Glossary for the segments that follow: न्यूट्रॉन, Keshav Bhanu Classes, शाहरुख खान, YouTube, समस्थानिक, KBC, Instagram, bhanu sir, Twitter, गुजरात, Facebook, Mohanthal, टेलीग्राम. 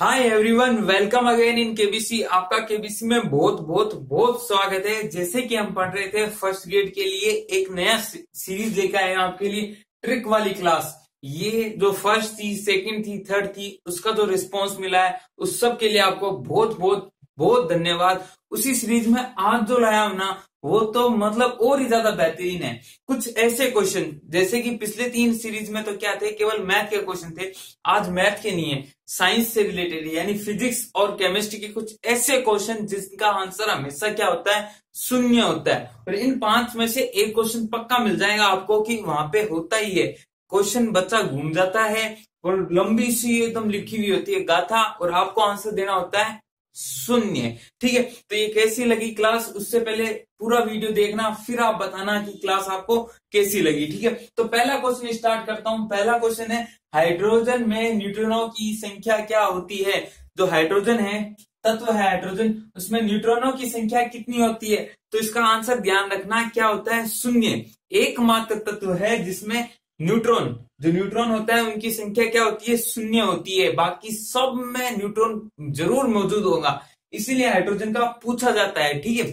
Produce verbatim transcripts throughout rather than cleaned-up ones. Hi everyone, welcome again in KBC. आपका KBC में बहुत बहुत बहुत स्वागत है। जैसे कि हम पढ़ रहे थे फर्स्ट ग्रेड के लिए एक नया सीरीज लेकर आए हैं आपके लिए, ट्रिक वाली क्लास। ये जो फर्स्ट थी, सेकंड थी, थर्ड थी, उसका जो रिस्पांस मिला है उस सब के लिए आपको बहुत बहुत बहुत धन्यवाद। उसी सीरीज में आज जो लाया हूं ना, वो तो मतलब और ही ज्यादा बेहतरीन है। कुछ ऐसे क्वेश्चन, जैसे कि पिछले तीन सीरीज में तो क्या थे, केवल मैथ के क्वेश्चन थे। आज मैथ के नहीं है, साइंस से रिलेटेड यानी फिजिक्स और केमिस्ट्री के कुछ ऐसे क्वेश्चन जिनका आंसर हमेशा क्या होता है, शून्य होता है। और इन पांच में से एक क्वेश्चन पक्का मिल जाएगा आपको कि वहां पे होता ही है। क्वेश्चन बच्चा घूम जाता है और लंबी सी एकदम लिखी हुई होती है गाथा, और आपको आंसर देना होता है शून्य। ठीक है, तो ये कैसी लगी क्लास, उससे पहले पूरा वीडियो देखना, फिर आप बताना कि क्लास आपको कैसी लगी। ठीक है, तो पहला क्वेश्चन स्टार्ट करता हूं। पहला क्वेश्चन है, हाइड्रोजन में न्यूट्रॉनों की संख्या क्या होती है। जो हाइड्रोजन है, तत्व है हाइड्रोजन, उसमें न्यूट्रॉनों की संख्या कितनी होती है। तो इसका आंसर ध्यान रखना क्या होता है, शून्य। एकमात्र तत्व है जिसमें न्यूट्रॉन, जो न्यूट्रॉन होता है उनकी संख्या क्या होती है, शून्य होती है। बाकी सब में न्यूट्रॉन जरूर मौजूद होगा, इसीलिए हाइड्रोजन का पूछा जाता है। ठीक है,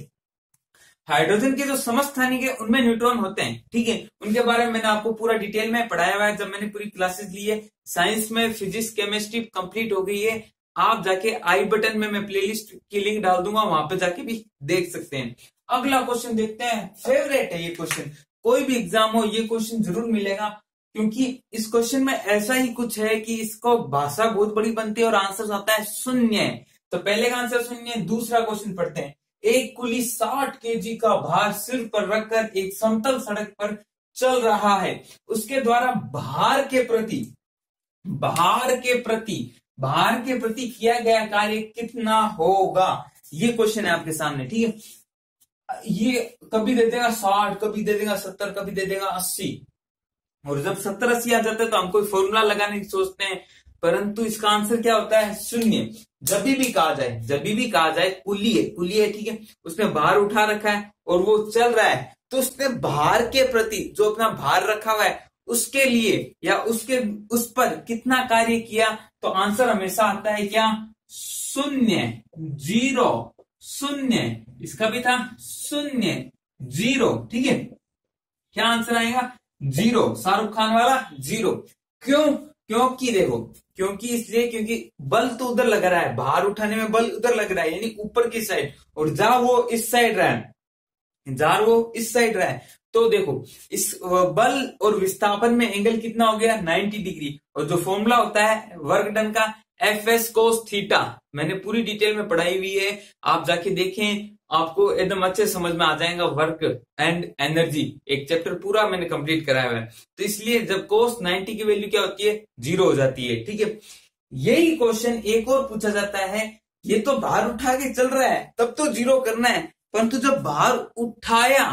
हाइड्रोजन के जो समस्थानिक है उनमें न्यूट्रॉन होते हैं। ठीक है, उनके बारे में मैंने आपको पूरा डिटेल में पढ़ाया हुआ है जब मैंने पूरी क्लासेस ली है। साइंस में फिजिक्स केमिस्ट्री कंप्लीट हो गई है, आप जाके आई बटन में मैं प्लेलिस्ट की लिंक डाल दूंगा, वहां पर जाके भी देख सकते हैं। अगला क्वेश्चन देखते हैं, फेवरेट है ये क्वेश्चन, कोई भी एग्जाम हो ये क्वेश्चन जरूर मिलेगा, क्योंकि इस क्वेश्चन में ऐसा ही कुछ है कि इसको भाषा बहुत बड़ी बनती है और आंसर आता है शून्य। तो पहले का आंसर शून्य। दूसरा क्वेश्चन पढ़ते हैं, एक कुली साठ केजी का भार सिर पर रखकर एक समतल सड़क पर चल रहा है, उसके द्वारा भार के प्रति भार के प्रति भार के प्रति किया गया कार्य कितना होगा। ये क्वेश्चन है आपके सामने। ठीक है, ये कभी दे देगा साठ, कभी दे देगा सत्तर, कभी दे देगा अस्सी, और जब सत्तर अस्सी आ जाता है तो हम कोई फॉर्मूला लगाने की सोचते हैं, परंतु इसका आंसर क्या होता है, शून्य। जब भी कहा जाए जब भी कहा जाए कुली है कुली है ठीक है, उसने भार उठा रखा है और वो चल रहा है, तो उसने भार के प्रति, जो अपना भार रखा हुआ है उसके लिए या उसके उस पर कितना कार्य किया। तो आंसर हमेशा आता है क्या, शून्य, जीरो, शून्य। इसका भी था शून्य, जीरो। ठीक है, क्या आंसर आएगा, जीरो। शाहरुख खान वाला जीरो। क्यों, क्योंकि देखो, क्योंकि इसलिए क्योंकि बल तो उधर लग रहा है, भार उठाने में बल उधर लग रहा है यानी ऊपर की साइड, और जा वो इस साइड रहा है जा वो इस साइड रहा है तो देखो इस बल और विस्थापन में एंगल कितना हो गया, नब्बे डिग्री। और जो फॉर्मूला होता है वर्ग डन का, एफ एस कोस थीटा, मैंने पूरी डिटेल में पढ़ाई हुई है, आप जाके देखें, आपको एकदम अच्छे समझ में आ जाएगा। वर्क एंड एनर्जी एक चैप्टर पूरा मैंने कंप्लीट कराया हुआ है, तो इसलिए जब कोस नब्बे की वैल्यू क्या होती है, जीरो हो जाती है। ठीक है, यही क्वेश्चन एक और पूछा जाता है, ये तो भार उठा के चल रहा है तब तो जीरो करना है, परंतु जब भार उठाया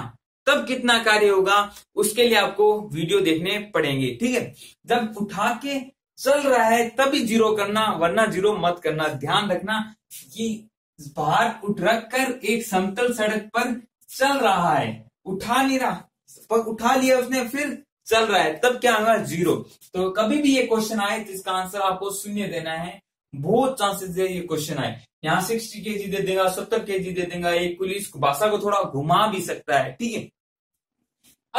तब कितना कार्य होगा, उसके लिए आपको वीडियो देखने पड़ेंगे। ठीक है, जब उठा के चल रहा है तभी जीरो करना, वरना जीरो मत करना। ध्यान रखना कि भार उठ रख कर एक समतल सड़क पर चल रहा है, उठा नहीं रहा, उठा लिया उसने फिर चल रहा है, तब क्या होगा, जीरो। तो कभी भी ये क्वेश्चन आए तो इसका आंसर आपको शून्य देना है। बहुत चांसेस है ये क्वेश्चन आए, यहाँ सिक्सटी के जी दे देगा, सत्तर के जी दे देगा, एक पुलिस भाषा को थोड़ा घुमा भी सकता है। ठीक है,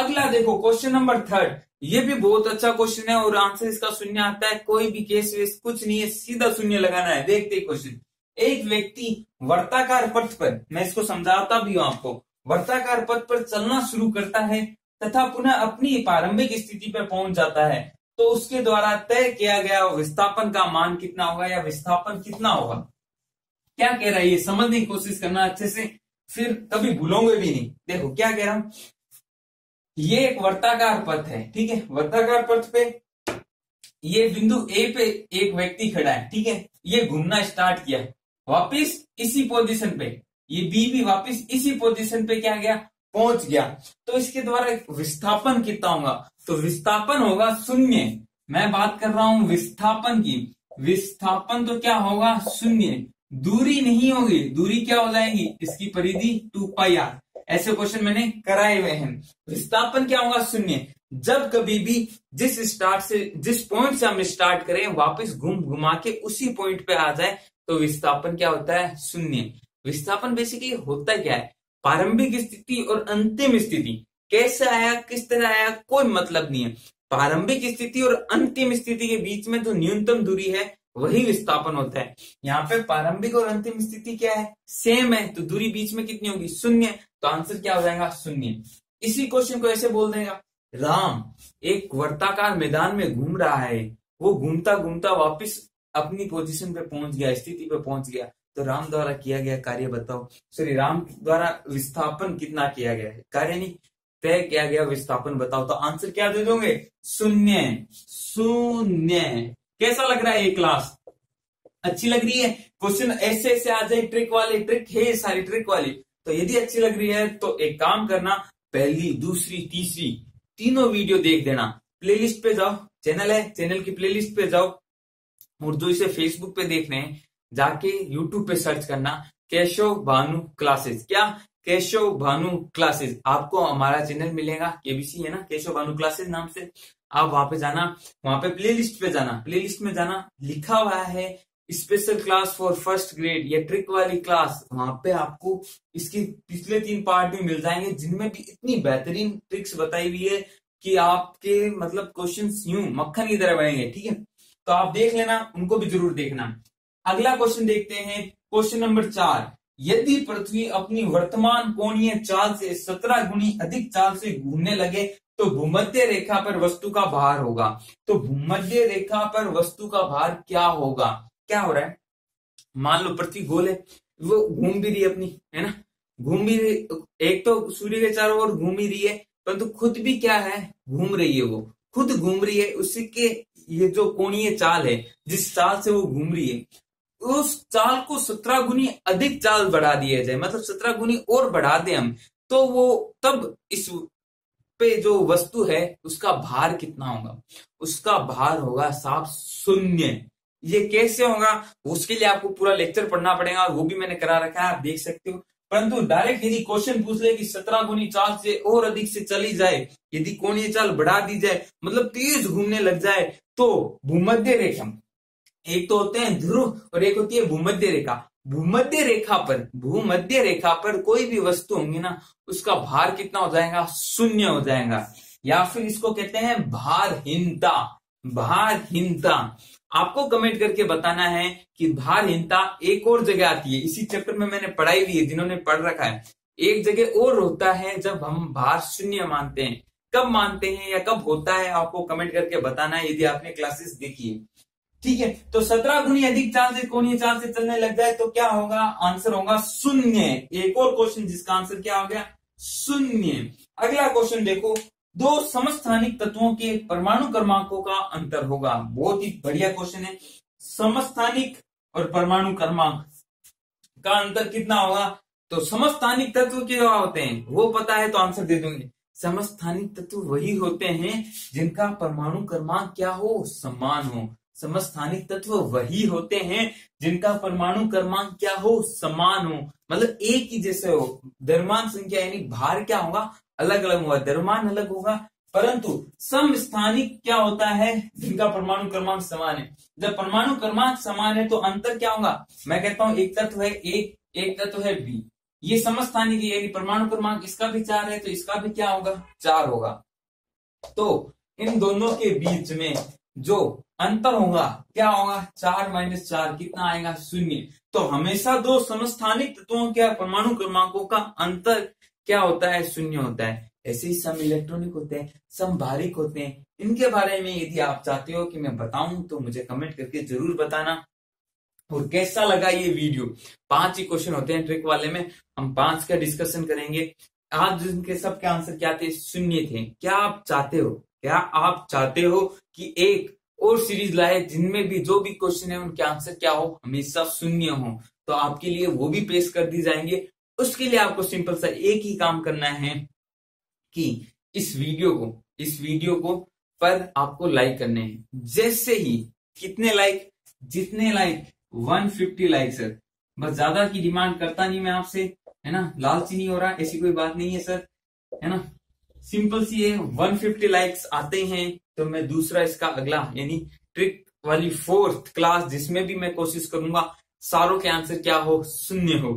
अगला देखो क्वेश्चन नंबर थर्ड, ये भी बहुत अच्छा क्वेश्चन है और आंसर इसका शून्य आता है। कोई भी केस वेस कुछ नहीं है, सीधा शून्य लगाना है। देखते क्वेश्चन, एक व्यक्ति वर्ताकार पथ पर, मैं इसको समझाता भी हूं आपको, वर्ताकार पथ पर चलना शुरू करता है तथा पुनः अपनी प्रारंभिक स्थिति पर पहुंच जाता है, तो उसके द्वारा तय किया गया विस्थापन का मान कितना होगा, या विस्थापन कितना होगा। क्या कह रहा है ये, समझने की कोशिश करना अच्छे से, फिर कभी भूलोगे भी नहीं। देखो क्या कह रहा हूं, ये एक वर्ताकार पथ है। ठीक है, वर्ताकार पथ पे ये बिंदु ए पे एक व्यक्ति खड़ा है। ठीक है, ये घूमना स्टार्ट किया, वापस इसी पोजीशन पे, ये बी भी वापस इसी पोजीशन पे क्या गया, पहुंच गया। तो इसके द्वारा विस्थापन कितना होगा, तो विस्थापन होगा शून्य। मैं बात कर रहा हूं विस्थापन की, विस्थापन तो क्या होगा, शून्य। दूरी नहीं होगी, दूरी क्या हो जाएगी, इसकी परिधि टू पाई आर। ऐसे क्वेश्चन मैंने कराए हुए हैं। विस्थापन क्या होगा, शून्य। जब कभी भी जिस स्टार्ट से जिस पॉइंट से हम स्टार्ट करें वापस घूम घुमा के उसी पॉइंट पे आ जाए तो विस्थापन क्या होता है, शून्य। विस्थापन बेसिकली होता क्या है, प्रारंभिक स्थिति और अंतिम स्थिति कैसे आया किस तरह आया कोई मतलब नहीं है, प्रारंभिक स्थिति और अंतिम स्थिति के बीच में जो न्यूनतम दूरी है वही विस्थापन होता है। यहाँ पे प्रारंभिक और अंतिम स्थिति क्या है, सेम है, तो दूरी बीच में कितनी होगी, शून्य। तो आंसर क्या हो जाएगा, शून्य। इसी क्वेश्चन को ऐसे बोल देगा, राम एक वर्ताकार मैदान में घूम रहा है, वो घूमता घूमता वापस अपनी पोजीशन पे पहुंच गया, स्थिति पे पहुंच गया, तो राम द्वारा किया गया कार्य बताओ, सॉरी राम द्वारा विस्थापन कितना किया गया है, कार्य नहीं तय किया गया विस्थापन बताओ। तो आंसर क्या दे दोगे, शून्य। शून्य। कैसा लग रहा है ये क्लास, अच्छी लग रही है? क्वेश्चन ऐसे ऐसे आ जाए, ट्रिक वाले ट्रिक है सारी ट्रिक वाली। तो यदि अच्छी लग रही है तो एक काम करना, पहली दूसरी तीसरी तीनों वीडियो देख देना, प्लेलिस्ट पे जाओ, चैनल है चैनल की प्लेलिस्ट पे जाओ, और जो इसे फेसबुक पे देख रहे हैं जाके यूट्यूब पे सर्च करना केशव भानु क्लासेस, क्या केशव भानु क्लासेस, आपको हमारा चैनल मिलेगा, केबीसी है ना, केशव भानु क्लासेस नाम से। आप वहां पे जाना, वहां पे प्लेलिस्ट पे जाना, प्लेलिस्ट में जाना, लिखा हुआ है special class for first grade, ये ट्रिक वाली क्लास। वहां पे आपको इसके पिछले तीन पार्ट भी मिल जाएंगे जिनमें भी इतनी बेहतरीन ट्रिक्स बताई हुई है कि आपके मतलब क्वेश्चंस यूं मक्खन की तरह बनेंगे, ठीक है? तो आप देख लेना, उनको भी जरूर देखना। अगला क्वेश्चन देखते हैं, क्वेश्चन नंबर चार। यदि पृथ्वी अपनी वर्तमान कोणीय चाल से सत्रह गुणी अधिक चाल से घूमने लगे तो भूमध्य रेखा पर वस्तु का भार होगा। तो भूमध्य रेखा पर वस्तु का भार क्या होगा? क्या हो रहा है, मान लो पृथ्वी गोल है, वो घूम भी रही है अपनी, है ना, घूम भी रही, एक तो सूर्य के चारों ओर घूम ही रही है, परंतु खुद भी क्या है, घूम रही है, वो खुद घूम रही है, उसी के ये जो कोणीय चाल है जिस चाल से वो घूम रही है उस चाल को सत्रह गुनी अधिक चाल बढ़ा दिया जाए, मतलब सत्रह गुनी और बढ़ा दे हम, तो वो तब इस पे जो वस्तु है उसका भार कितना होगा? उसका भार होगा साफ शून्य। ये कैसे होगा उसके लिए आपको पूरा लेक्चर पढ़ना पड़ेगा और वो भी मैंने करा रखा है, आप देख सकते हो। परंतु डायरेक्ट यदि क्वेश्चन पूछ ले कि सत्रह गुनी चाल से और अधिक से चली जाए, यदि कोणीय चाल बढ़ा दी जाए मतलब तेज घूमने लग जाए, तो भूमध्य रेखा, एक तो होते हैं ध्रुव और एक होती है भूमध्य रेखा, भूमध्य रेखा पर भूमध्य रेखा पर कोई भी वस्तु होंगी ना, उसका भार कितना हो जाएगा, शून्य हो जाएगा। या फिर इसको कहते हैं भारहीनता। भारहीनता आपको कमेंट करके बताना है कि भारहीनता एक और जगह आती है, इसी चैप्टर में मैंने पढ़ाई हुई है, जिन्होंने पढ़ रखा है, एक जगह और होता है जब हम भार शून्य मानते हैं। कब मानते हैं या कब होता है आपको कमेंट करके बताना है यदि आपने क्लासेस देखी है, ठीक है? तो सत्रह गुनी अधिक चाल से कोणीय चाल से चलने लग जाए तो क्या होगा, आंसर होगा शून्य। एक और क्वेश्चन जिसका आंसर क्या हो गया, शून्य। अगला क्वेश्चन देखो, दो समस्थानिक तत्वों के परमाणु क्रमांकों का अंतर होगा। बहुत ही बढ़िया क्वेश्चन है, समस्थानिक और परमाणु क्रमांक का अंतर कितना होगा? तो समस्थानिक तत्व क्या होते हैं वो पता है तो आंसर दे दूंगी। समस्थानिक तत्व वही होते हैं जिनका परमाणु क्रमांक क्या हो, समान हो। समस्थानिक तत्व वही होते हैं जिनका परमाणु क्रमांक क्या हो, समान हो, मतलब एक ही जैसे हो। द्रव्यमान संख्या यानी भार क्या होगा, अलग अलग होगा, द्रव्यमान अलग होगा, परंतु समस्थानिक क्या होता है, जिनका परमाणु क्रमांक समान है। जब परमाणु क्रमांक समान है तो अंतर क्या होगा, मैं कहता हूं एक तत्व है एक, एक तत्व है बी, ये समस्थानिक है यानी परमाणु क्रमांक इसका भी चार है तो इसका भी क्या होगा, चार होगा। तो इन दोनों के बीच में जो अंतर होगा क्या होगा, चार माइनस चार कितना आएगा, शून्य। तो हमेशा दो समस्थानिक तत्वों के परमाणु क्रमांकों का अंतर क्या होता है, शून्य होता है। ऐसे ही सम इलेक्ट्रॉनिक होते हैं, सम भारिक होते हैं, इनके बारे में यदि आप चाहते हो कि मैं बताऊं तो मुझे कमेंट करके जरूर बताना। और कैसा लगा ये वीडियो, पांच ही क्वेश्चन होते हैं ट्रिक वाले में, हम पांच का डिस्कशन करेंगे आज, जिनके सबके आंसर क्या थे, शून्य थे। क्या आप चाहते हो, क्या आप चाहते हो कि एक और सीरीज लाए जिनमें भी जो भी क्वेश्चन है उनके आंसर क्या हो, हमेशा शून्य हो, तो आपके लिए वो भी पेश कर दी जाएंगे। उसके लिए आपको सिंपल सा एक ही काम करना है कि इस वीडियो को इस वीडियो को पर आपको लाइक करने हैं, जैसे ही कितने लाइक, जितने लाइक, एक सौ पचास लाइक सर, बस ज्यादा की डिमांड करता नहीं मैं आपसे, है ना, लालची नहीं हो रहा, ऐसी कोई बात नहीं है सर, है ना, सिंपल सी है। एक सौ पचास लाइक्स आते हैं तो मैं दूसरा इसका अगला यानी ट्रिक वाली फोर्थ क्लास जिसमें भी मैं कोशिश करूंगा सारों के आंसर क्या हो, शून्य हो,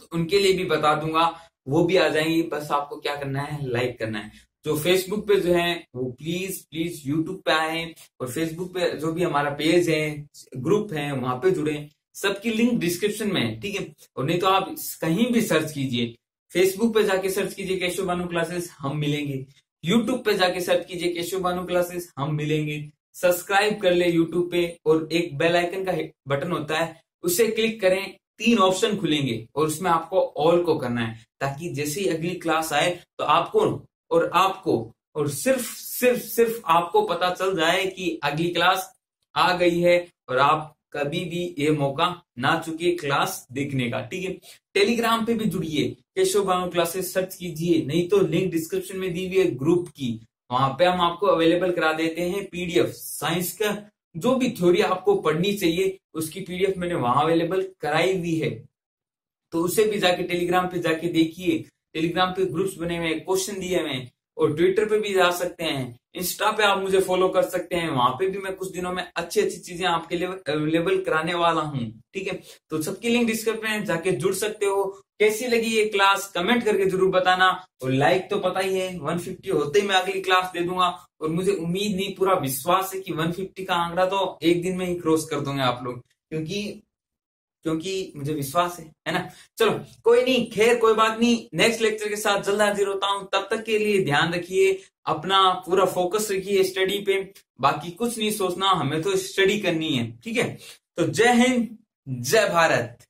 तो उनके लिए भी बता दूंगा, वो भी आ जाएंगी। बस आपको क्या करना है, लाइक करना है। जो फेसबुक पे जो है वो प्लीज प्लीज यूट्यूब पे आए और फेसबुक पे जो भी हमारा पेज है, ग्रुप है, वहां पे जुड़े। सबकी लिंक डिस्क्रिप्शन में है, ठीक है। और नहीं तो आप कहीं भी सर्च कीजिए, फेसबुक पे जाके सर्च कीजिए केशव भानु क्लासेस, हम मिलेंगे। यूट्यूब पे जाके सर्च कीजिए केशव भानु क्लासेस, हम मिलेंगे। सब्सक्राइब कर ले यूट्यूब पे, और एक बेल आइकन का बटन होता है उसे क्लिक करें। तीन ऑप्शन खुलेंगे और उसमें आपको ऑल को करना है, ताकि जैसे ही अगली क्लास आए तो आपको और आपको और सिर्फ सिर्फ सिर्फ आपको पता चल जाए कि अगली क्लास आ गई है और आप कभी भी ये मौका ना चुके क्लास देखने का, ठीक है। टेलीग्राम पे भी जुड़िए, केशव भानु क्लासेस सर्च कीजिए, नहीं तो लिंक डिस्क्रिप्शन में दी हुई है ग्रुप की, वहां पे हम आपको अवेलेबल करा देते हैं पीडीएफ। साइंस का जो भी थ्योरी आपको पढ़नी चाहिए उसकी पीडीएफ मैंने वहां अवेलेबल कराई हुई है, तो उसे भी जाके टेलीग्राम पे जाके देखिए। टेलीग्राम पे ग्रुप्स बने हुए हैं, क्वेश्चन दिए हुए हैं, और ट्विटर पे भी जा सकते हैं, इंस्टा पे आप मुझे फॉलो कर सकते हैं। वहां पे भी मैं कुछ दिनों में अच्छी अच्छी चीजें आपके लिए अवेलेबल कराने वाला हूं, ठीक है। तो सबकी लिंक डिस्क्रिप्शन में जाके जुड़ सकते हो। कैसी लगी ये क्लास कमेंट करके जरूर बताना, और लाइक तो पता ही है, एक सौ पचास होते ही मैं अगली क्लास दे दूंगा। और मुझे उम्मीद नहीं, पूरा विश्वास है कि एक सौ पचास का आंकड़ा तो एक दिन में ही क्रॉस कर दूंगा आप लोग, क्योंकि क्योंकि मुझे विश्वास है, है ना। चलो कोई नहीं, खैर कोई बात नहीं, नेक्स्ट लेक्चर के साथ जल्द हाजिर होता हूं। तब तक के लिए ध्यान रखिए, अपना पूरा फोकस रखिए स्टडी पे, बाकी कुछ नहीं सोचना, हमें तो स्टडी करनी है, ठीक है। तो जय हिंद, जय भारत।